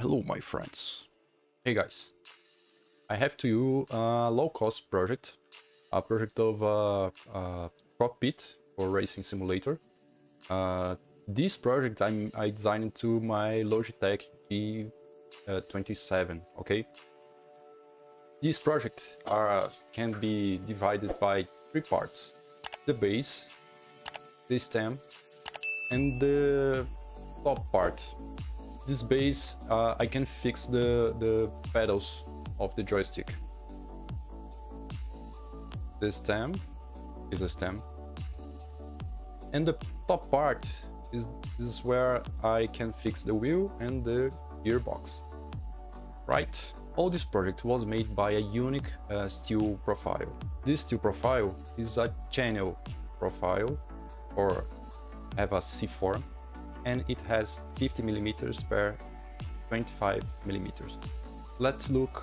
Hello, my friends. Hey guys, I have to you a low-cost project, a project of a cockpit for racing simulator. This project I designed to my Logitech G27. Okay, these projects can be divided by three parts: the base, the stem, and the top part. This base, I can fix the pedals of the joystick. The stem is a stem, and the top part is where I can fix the wheel and the gearbox. Right, all this project was made by a unique steel profile. This steel profile is a channel profile, or have a C form, and it has 50 millimeters per 25 millimeters. Let's look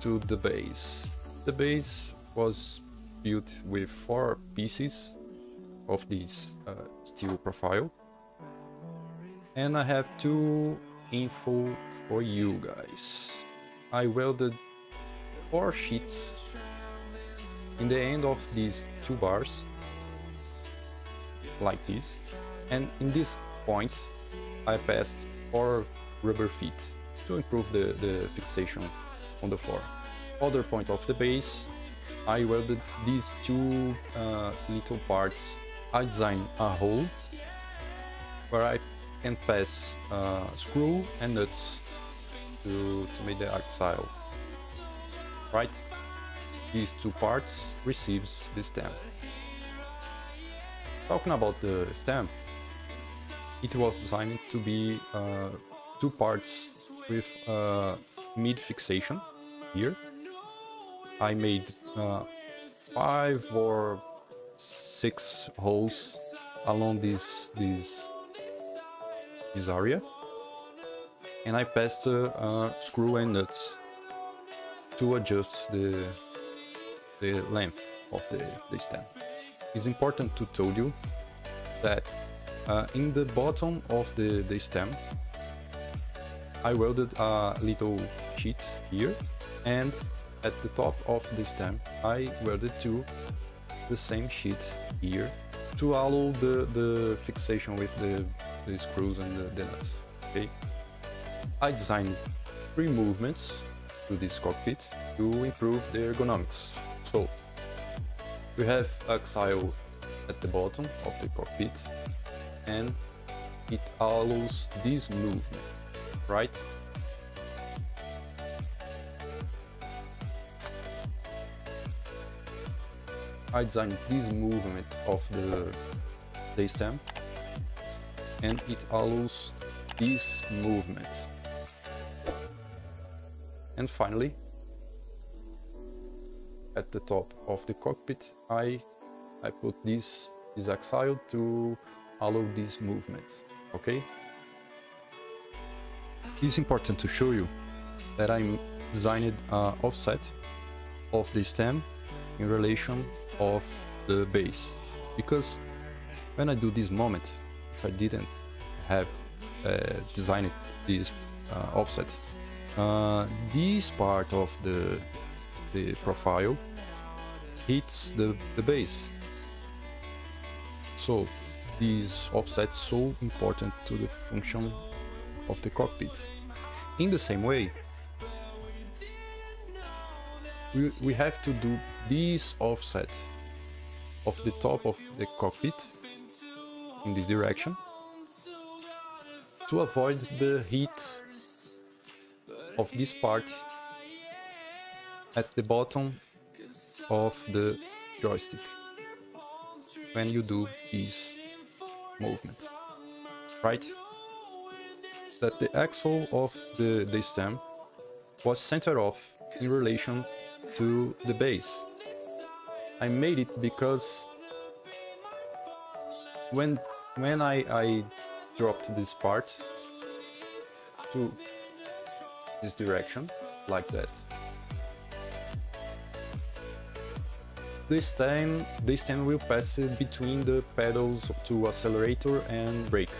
to the base. The base was built with 4 pieces of this steel profile, and I have 2 info for you guys. I welded 4 sheets in the end of these 2 bars, like this, and in this point I passed 4 rubber feet to improve the fixation on the floor. Other point of the base, I welded these 2 little parts. I designed a hole where I can pass screw and nuts to make the axle. Right, these 2 parts receives the stem. Talking about the stem, it was designed to be 2 parts with mid fixation. Here I made 5 or 6 holes along this area, and I passed screw and nuts to adjust the length of the stem. It's important to tell you that in the bottom of the stem I welded a little sheet here, and at the top of the stem I welded to the same sheet here to allow the fixation with the screws and the nuts. Okay, I designed 3 movements to this cockpit to improve the ergonomics. So we have axle at the bottom of the cockpit, and it allows this movement, right? I designed this movement of the stem, and it allows this movement. And finally, at the top of the cockpit, I put this axle to allow this movement. Okay, it's important to show you that I designed offset of the stem in relation of the base, because when I do this moment, if I didn't have designed this offset, this part of the profile hits the base. So these offsets so important to the function of the cockpit. In the same way, we have to do this offset of the top of the cockpit in this direction to avoid the heat of this part at the bottom of the joystick when you do this movement. Right, that the axle of the stem was centered off in relation to the base. I made it because when I dropped this part to this direction, like that, this stem will pass between the pedals to accelerator and brake.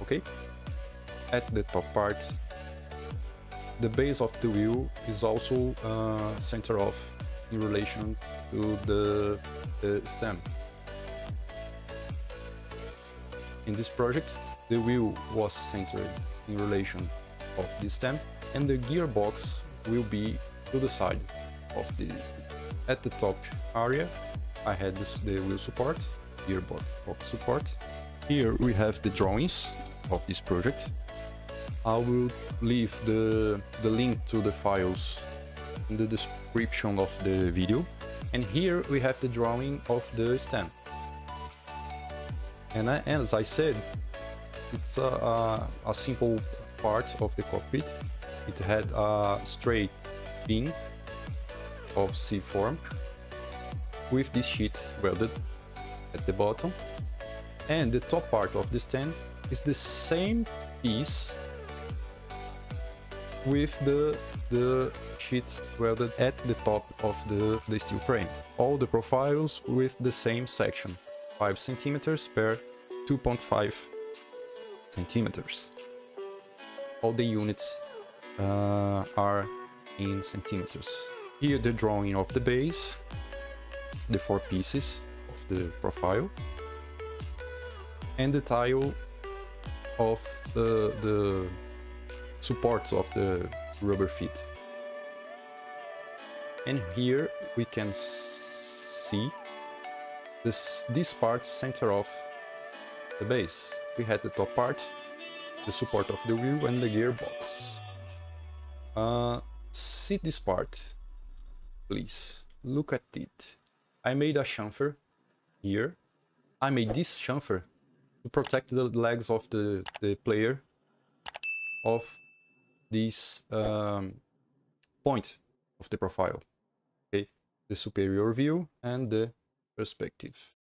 Okay, at the top part the base of the wheel is also center off in relation to the stem. In this project, the wheel was centered in relation of the stem, and the gearbox will be to the side of the. At the top area, I had the wheel support, gearbox support. Here we have the drawings of this project. I will leave the link to the files in the description of the video. And here we have the drawing of the stem. And as I said, it's a simple part of the cockpit. It had a straight pin of C form with this sheet welded at the bottom. And the top part of the stem is the same piece with the sheet welded at the top of the steel frame. All the profiles with the same section, 5 centimeters per 2.5 centimeters. All the units are in centimeters. Here the drawing of the base, the 4 pieces of the profile, and the tile of the supports of the rubber feet. And here we can see this part center of the base. We had the top part, the support of the wheel and the gearbox. See this part, please. Look at it. I made a chamfer here. I made this chamfer to protect the legs of the player of this point of the profile. Okay, the superior view and the perspective.